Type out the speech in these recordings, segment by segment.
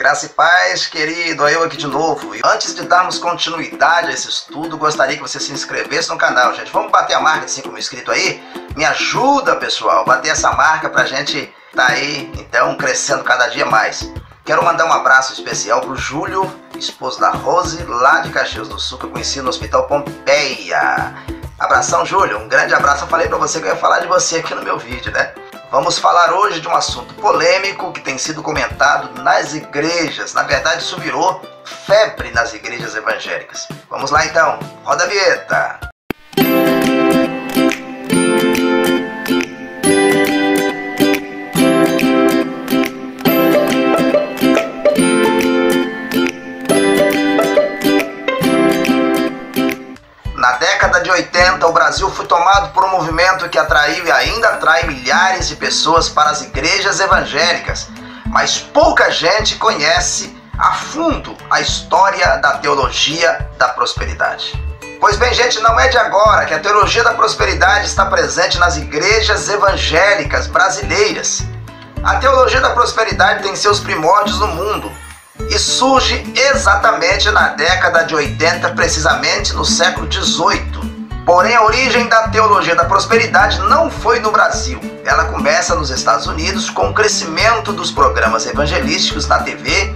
Graça e paz, querido, eu aqui de novo. E antes de darmos continuidade a esse estudo, gostaria que você se inscrevesse no canal, gente. Vamos bater a marca de 5 mil inscritos aí? Me ajuda, pessoal, bater essa marca pra gente tá aí, então, crescendo cada dia mais. Quero mandar um abraço especial pro Júlio, esposo da Rose, lá de Caxias do Sul, que eu conheci no Hospital Pompeia. Abração, Júlio, um grande abraço. Eu falei pra você que eu ia falar de você aqui no meu vídeo, né? Vamos falar hoje de um assunto polêmico que tem sido comentado nas igrejas. Na verdade, isso virou febre nas igrejas evangélicas. Vamos lá então, roda a vinheta! Na década de 80, o Brasil foi tomado por um movimento que atraiu e ainda atrai milhares de pessoas para as igrejas evangélicas, mas pouca gente conhece a fundo a história da teologia da prosperidade. Pois bem, gente, não é de agora que a teologia da prosperidade está presente nas igrejas evangélicas brasileiras. A teologia da prosperidade tem seus primórdios no mundo, e surge exatamente na década de 80, precisamente no século XVIII. Porém, a origem da teologia da prosperidade não foi no Brasil. Ela começa nos Estados Unidos com o crescimento dos programas evangelísticos na TV,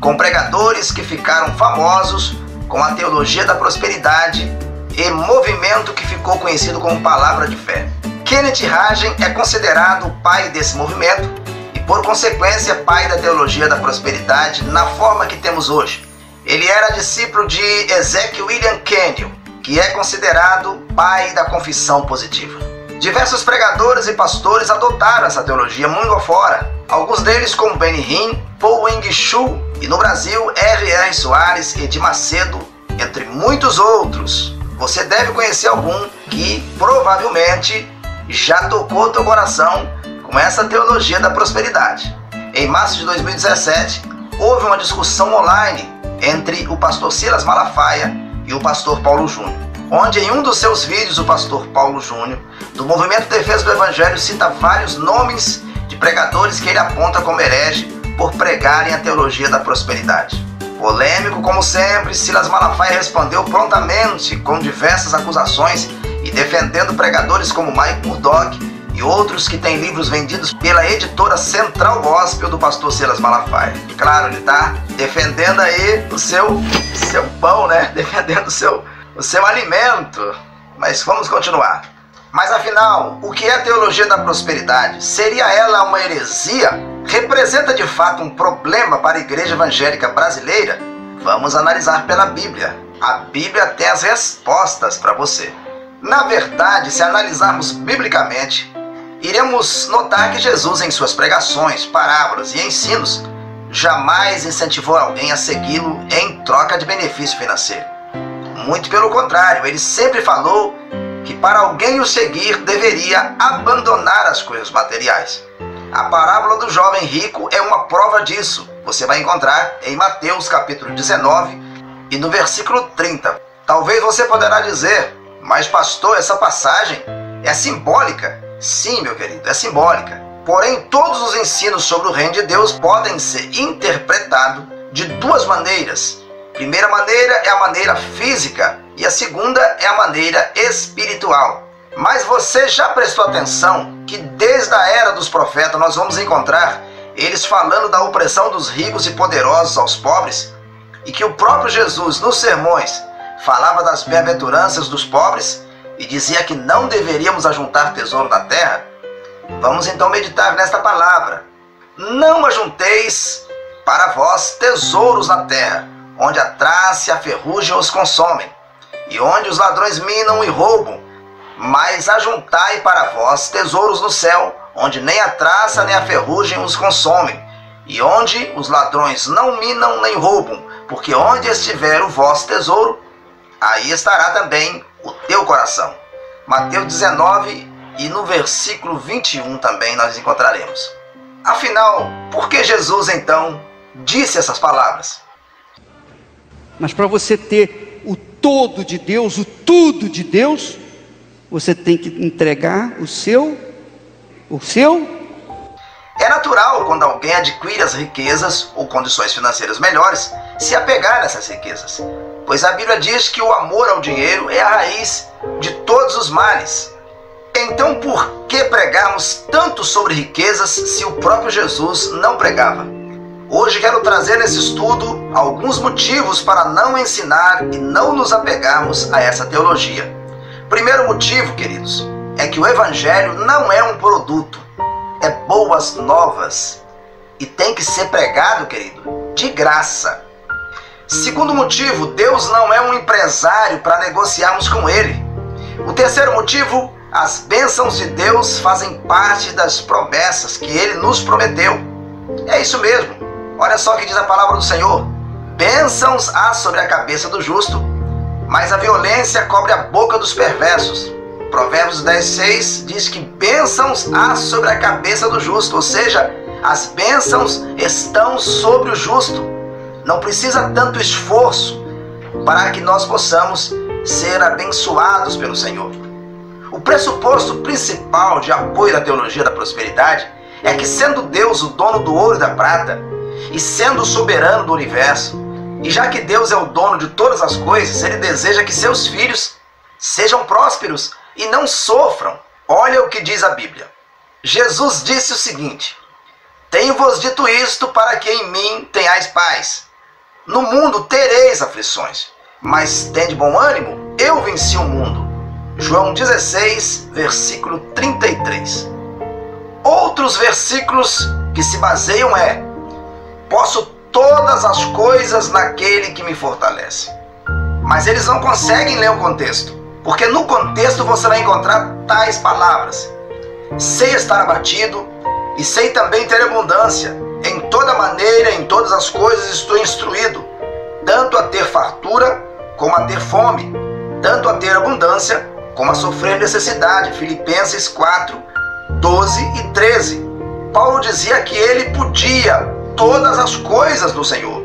com pregadores que ficaram famosos com a teologia da prosperidade e movimento que ficou conhecido como Palavra de Fé. Kenneth Hagen é considerado o pai desse movimento, por consequência, pai da teologia da prosperidade na forma que temos hoje. Ele era discípulo de Ezequiel William Kenyon, que é considerado pai da confissão positiva. Diversos pregadores e pastores adotaram essa teologia mundo afora, alguns deles como Benny Hinn, Paul Weng Shu e no Brasil R.R. Soares, Edir Macedo, entre muitos outros. Você deve conhecer algum que provavelmente já tocou teu coração com essa teologia da prosperidade. Em março de 2017, houve uma discussão online entre o pastor Silas Malafaia e o pastor Paulo Júnior, onde em um dos seus vídeos o pastor Paulo Júnior, do Movimento Defesa do Evangelho, cita vários nomes de pregadores que ele aponta como herege por pregarem a teologia da prosperidade. Polêmico como sempre, Silas Malafaia respondeu prontamente com diversas acusações e defendendo pregadores como Mike Murdock e outros que têm livros vendidos pela Editora Central Gospel do pastor Silas Malafaia. Claro, ele está defendendo aí o seu pão, né? Defendendo o seu alimento. Mas vamos continuar. Mas afinal, o que é a teologia da prosperidade? Seria ela uma heresia? Representa de fato um problema para a igreja evangélica brasileira? Vamos analisar pela Bíblia. A Bíblia tem as respostas para você. Na verdade, se analisarmos biblicamente, iremos notar que Jesus, em suas pregações, parábolas e ensinos, jamais incentivou alguém a segui-lo em troca de benefício financeiro. Muito pelo contrário, ele sempre falou que para alguém o seguir deveria abandonar as coisas materiais. A parábola do jovem rico é uma prova disso. Você vai encontrar em Mateus capítulo 19 e no versículo 30. Talvez você poderá dizer, mas pastor, essa passagem é simbólica. Sim, meu querido, é simbólica. Porém, todos os ensinos sobre o reino de Deus podem ser interpretados de duas maneiras. A primeira maneira é a maneira física e a segunda é a maneira espiritual. Mas você já prestou atenção que desde a era dos profetas nós vamos encontrar eles falando da opressão dos ricos e poderosos aos pobres, e que o próprio Jesus, nos sermões, falava das bem-aventuranças dos pobres e dizia que não deveríamos ajuntar tesouro na terra? Vamos então meditar nesta palavra. Não ajunteis para vós tesouros na terra, onde a traça e a ferrugem os consomem, e onde os ladrões minam e roubam, mas ajuntai para vós tesouros no céu, onde nem a traça nem a ferrugem os consomem, e onde os ladrões não minam nem roubam, porque onde estiver o vosso tesouro, aí estará também o teu coração. Mateus 19 e no versículo 21 também nós encontraremos. Afinal, por que Jesus então disse essas palavras? Mas para você ter o todo de Deus, o tudo de Deus, você tem que entregar o seu... É natural, quando alguém adquire as riquezas ou condições financeiras melhores, se apegar nessas riquezas, pois a Bíblia diz que o amor ao dinheiro é a raiz de todos os males. Então por que pregarmos tanto sobre riquezas se o próprio Jesus não pregava? Hoje quero trazer nesse estudo alguns motivos para não ensinar e não nos apegarmos a essa teologia. Primeiro motivo, queridos, é que o Evangelho não é um produto, é boas novas e tem que ser pregado, querido, de graça. Segundo motivo, Deus não é um empresário para negociarmos com Ele. O terceiro motivo, as bênçãos de Deus fazem parte das promessas que Ele nos prometeu. É isso mesmo. Olha só o que diz a palavra do Senhor. Bênçãos há sobre a cabeça do justo, mas a violência cobre a boca dos perversos. Provérbios 10:6 diz que bênçãos há sobre a cabeça do justo, ou seja, as bênçãos estão sobre o justo. Não precisa tanto esforço para que nós possamos ser abençoados pelo Senhor. O pressuposto principal de apoio da teologia da prosperidade é que, sendo Deus o dono do ouro e da prata, e sendo o soberano do universo, e já que Deus é o dono de todas as coisas, Ele deseja que seus filhos sejam prósperos e não sofram. Olha o que diz a Bíblia. Jesus disse o seguinte: tenho-vos dito isto para que em mim tenhais paz. No mundo tereis aflições, mas tende bom ânimo, eu venci o mundo. João 16, versículo 33. Outros versículos que se baseiam é: posso todas as coisas naquele que me fortalece. Mas eles não conseguem ler o contexto, porque no contexto você vai encontrar tais palavras: sei estar abatido e sei também ter abundância. Em toda maneira, em todas as coisas estou instruído, tanto a ter fartura como a ter fome, tanto a ter abundância como a sofrer necessidade. Filipenses 4, 12 e 13. Paulo dizia que ele podia todas as coisas no Senhor,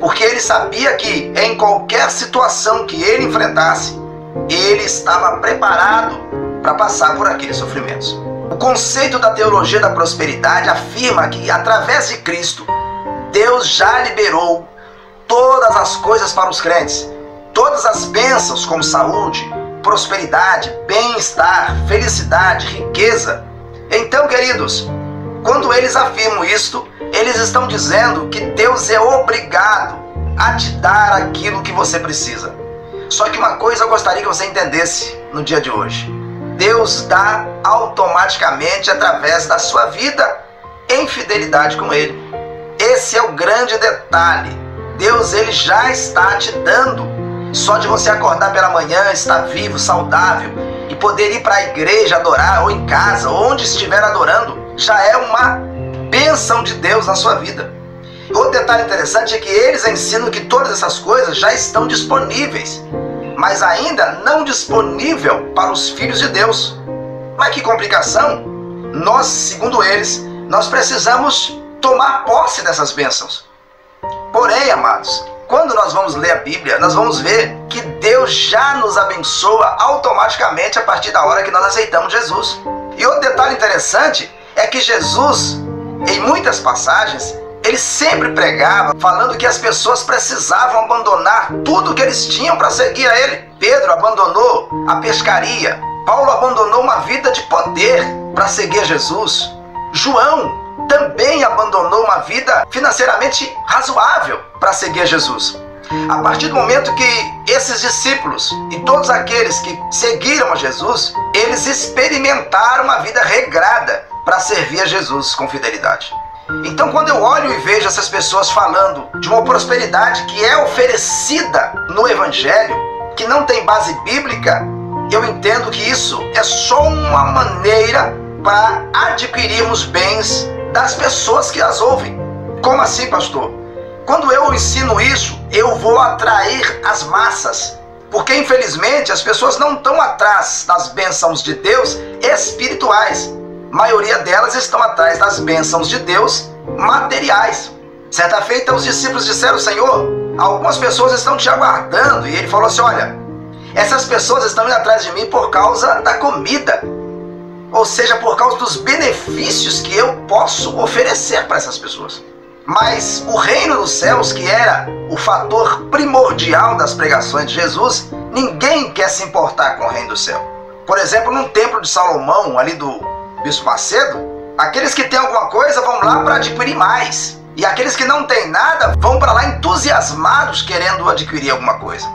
porque ele sabia que em qualquer situação que ele enfrentasse, ele estava preparado para passar por aqueles sofrimentos. O conceito da teologia da prosperidade afirma que, através de Cristo, Deus já liberou todas as coisas para os crentes. Todas as bênçãos, como saúde, prosperidade, bem-estar, felicidade, riqueza. Então, queridos, quando eles afirmam isto, eles estão dizendo que Deus é obrigado a te dar aquilo que você precisa. Só que uma coisa eu gostaria que você entendesse no dia de hoje: Deus dá automaticamente através da sua vida em fidelidade com Ele. Esse é o grande detalhe. Deus, Ele já está te dando. Só de você acordar pela manhã, estar vivo, saudável e poder ir para a igreja adorar, ou em casa, onde estiver adorando, já é uma bênção de Deus na sua vida. Outro detalhe interessante é que eles ensinam que todas essas coisas já estão disponíveis, mas ainda não disponível para os filhos de Deus. Mas que complicação! Nós, segundo eles, nós precisamos tomar posse dessas bênçãos. Porém, amados, quando nós vamos ler a Bíblia, nós vamos ver que Deus já nos abençoa automaticamente a partir da hora que nós aceitamos Jesus. E outro detalhe interessante é que Jesus, em muitas passagens, Ele sempre pregava falando que as pessoas precisavam abandonar tudo o que eles tinham para seguir a Ele. Pedro abandonou a pescaria. Paulo abandonou uma vida de poder para seguir Jesus. João também abandonou uma vida financeiramente razoável para seguir Jesus. A partir do momento que esses discípulos e todos aqueles que seguiram a Jesus, eles experimentaram uma vida regrada para servir a Jesus com fidelidade. Então, quando eu olho e vejo essas pessoas falando de uma prosperidade que é oferecida no Evangelho, que não tem base bíblica, eu entendo que isso é só uma maneira para adquirirmos bens das pessoas que as ouvem. Como assim, pastor? Quando eu ensino isso, eu vou atrair as massas, porque infelizmente as pessoas não estão atrás das bênçãos de Deus espirituais. A maioria delas estão atrás das bênçãos de Deus materiais. Certa feita, os discípulos disseram: Senhor, algumas pessoas estão te aguardando. E Ele falou assim: olha, essas pessoas estão indo atrás de mim por causa da comida. ou seja, por causa dos benefícios que eu posso oferecer para essas pessoas. Mas o reino dos céus, que era o fator primordial das pregações de Jesus, ninguém quer se importar com o reino do céu. Por exemplo, num templo de Salomão, ali do Bispo Macedo, aqueles que têm alguma coisa vão lá para adquirir mais. E aqueles que não têm nada vão para lá entusiasmados querendo adquirir alguma coisa.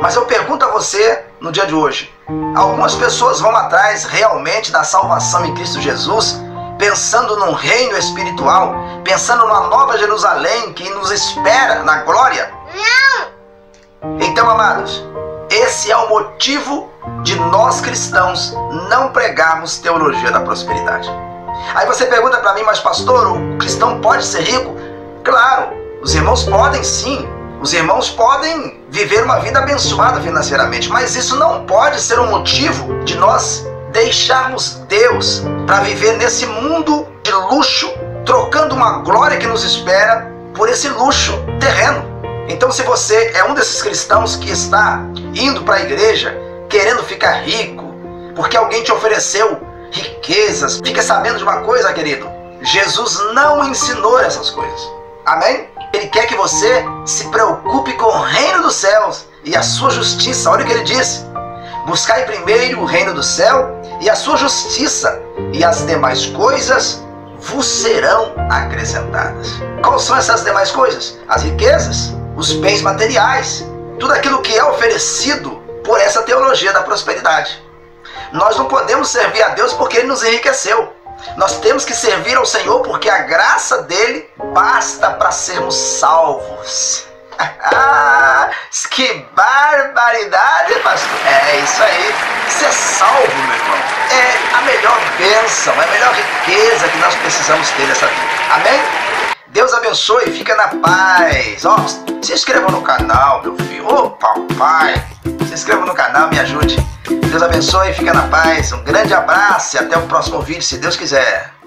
Mas eu pergunto a você, no dia de hoje, algumas pessoas vão atrás realmente da salvação em Cristo Jesus, pensando num reino espiritual, pensando numa nova Jerusalém que nos espera na glória? Não! Então, amados, esse é o motivo de nós cristãos não pregarmos teologia da prosperidade. Aí você pergunta para mim, mas pastor, o cristão pode ser rico? Claro, os irmãos podem sim. Os irmãos podem viver uma vida abençoada financeiramente, mas isso não pode ser um motivo de nós deixarmos Deus para viver nesse mundo de luxo, trocando uma glória que nos espera por esse luxo terreno. Então, se você é um desses cristãos que está indo para a igreja querendo ficar rico, porque alguém te ofereceu riquezas, fica sabendo de uma coisa, querido: Jesus não ensinou essas coisas. Amém? Ele quer que você se preocupe com o reino dos céus e a sua justiça. Olha o que ele disse: buscai primeiro o reino do céu e a sua justiça, e as demais coisas vos serão acrescentadas. Quais são essas demais coisas? As riquezas, os bens materiais, tudo aquilo que é oferecido por essa teologia da prosperidade. Nós não podemos servir a Deus porque Ele nos enriqueceu. Nós temos que servir ao Senhor porque a graça dEle basta para sermos salvos. Que barbaridade, pastor! É isso aí. Ser salvo, meu irmão, é a melhor bênção, é a melhor riqueza que nós precisamos ter nessa vida. Amém? Deus abençoe e fica na paz. Ó, se inscreva no canal, meu filho. Ô, papai! Se inscreva no canal, me ajude. Deus abençoe e fica na paz. Um grande abraço e até o próximo vídeo, se Deus quiser.